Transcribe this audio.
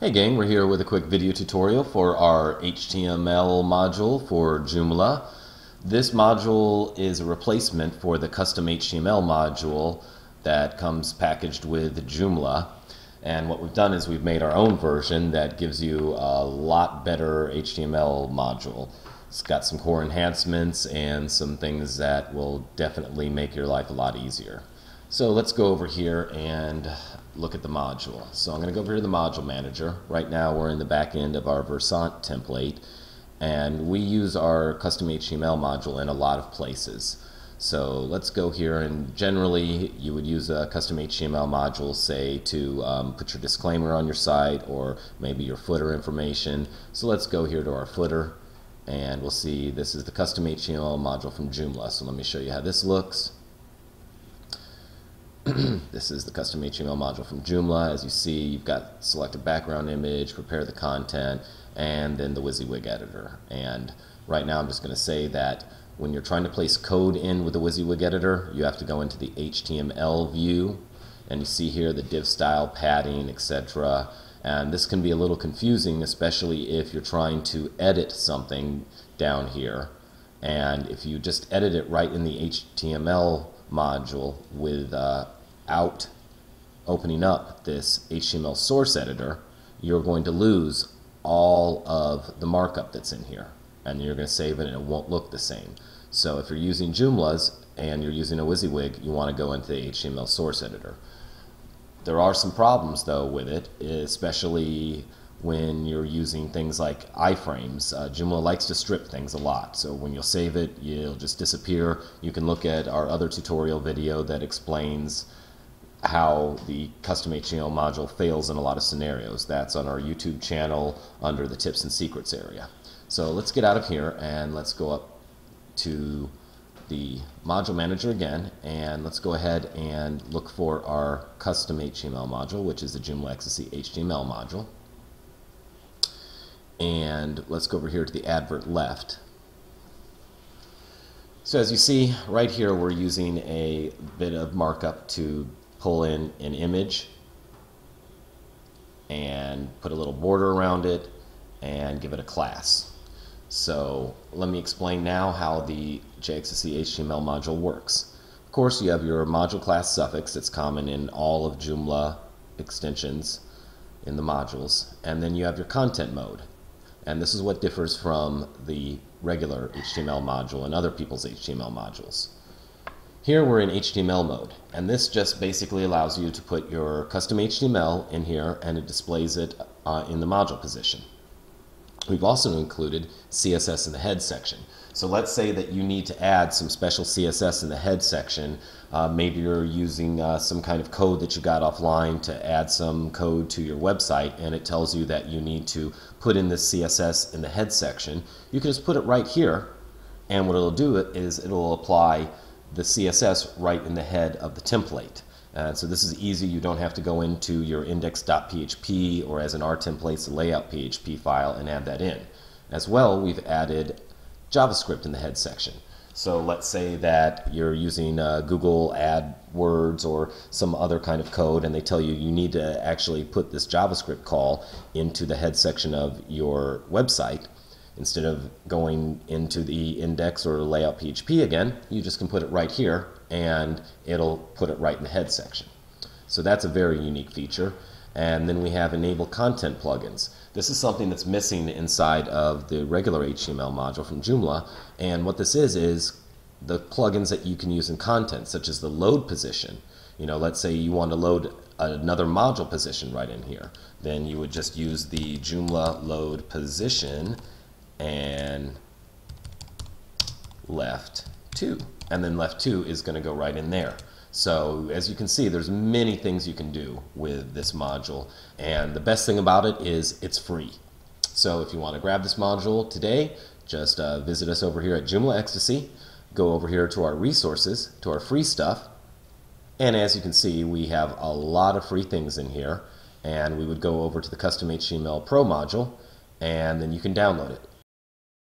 Hey gang, we're here with a quick video tutorial for our HTML module for Joomla. This module is a replacement for the custom HTML module that comes packaged with Joomla. And what we've done is we've made our own version that gives you a lot better HTML module. It's got some core enhancements and some things that will definitely make your life a lot easier. So let's go over here and look at the module. So I'm going to go over to the module manager. Right now we're in the back end of our Versant template, and we use our custom HTML module in a lot of places. So let's go here, and generally you would use a custom HTML module, say, to put your disclaimer on your site or maybe your footer information. So let's go here to our footer, and we'll see this is the custom HTML module from Joomla. So let me show you how this looks. This is the custom HTML module from Joomla. As you see, you've got select a background image, prepare the content, and then the WYSIWYG editor. And right now I'm just going to say that when you're trying to place code in with the WYSIWYG editor, you have to go into the HTML view, and you see here the div style, padding, etc. And this can be a little confusing, especially if you're trying to edit something down here. And if you just edit it right in the HTML module without opening up this HTML source editor, you're going to lose all of the markup that's in here, and you're going to save it and it won't look the same. So if you're using Joomla's and you're using a WYSIWYG, you want to go into the HTML source editor. There are some problems though with it, especially when you're using things like iframes. Joomla likes to strip things a lot, so when you'll save it, it'll just disappear. You can look at our other tutorial video that explains how the custom HTML module fails in a lot of scenarios. That's on our YouTube channel under the tips and secrets area. So let's get out of here and let's go up to the module manager again, and let's go ahead and look for our custom HTML module, which is the JoomlaXTC HTML module. And let's go over here to the advert left. So as you see right here, we're using a bit of markup to pull in an image and put a little border around it and give it a class. So let me explain now how the JXTC HTML module works. Of course, you have your module class suffix that's common in all of Joomla extensions in the modules, and then you have your content mode. And this is what differs from the regular HTML module and other people's HTML modules. Here we're in HTML mode, and this just basically allows you to put your custom HTML in here, and it displays it in the module position. We've also included CSS in the head section. So let's say that you need to add some special CSS in the head section. Maybe you're using some kind of code that you got offline to add some code to your website, and it tells you that you need to put in this CSS in the head section. You can just put it right here, and what it'll do is it'll apply the CSS right in the head of the template. So this is easy. You don't have to go into your index.php or, as in our templates, the layout.php file and add that in. As well, we've added JavaScript in the head section. So let's say that you're using Google AdWords or some other kind of code, and they tell you you need to actually put this JavaScript call into the head section of your website. Instead of going into the index or layout.php again, you just can put it right here, and it'll put it right in the head section. So that's a very unique feature. And then we have enable content plugins. This is something that's missing inside of the regular HTML module from Joomla. And what this is the plugins that you can use in content, such as the load position. You know, let's say you want to load another module position right in here. Then you would just use the Joomla load position and left 2, and then left 2 is going to go right in there. So as you can see, there's many things you can do with this module, and the best thing about it is it's free. So if you want to grab this module today, just visit us over here at JoomlaXTC, go over here to our resources, to our free stuff, and as you can see, we have a lot of free things in here. And we would go over to the custom HTML Pro module, and then you can download it.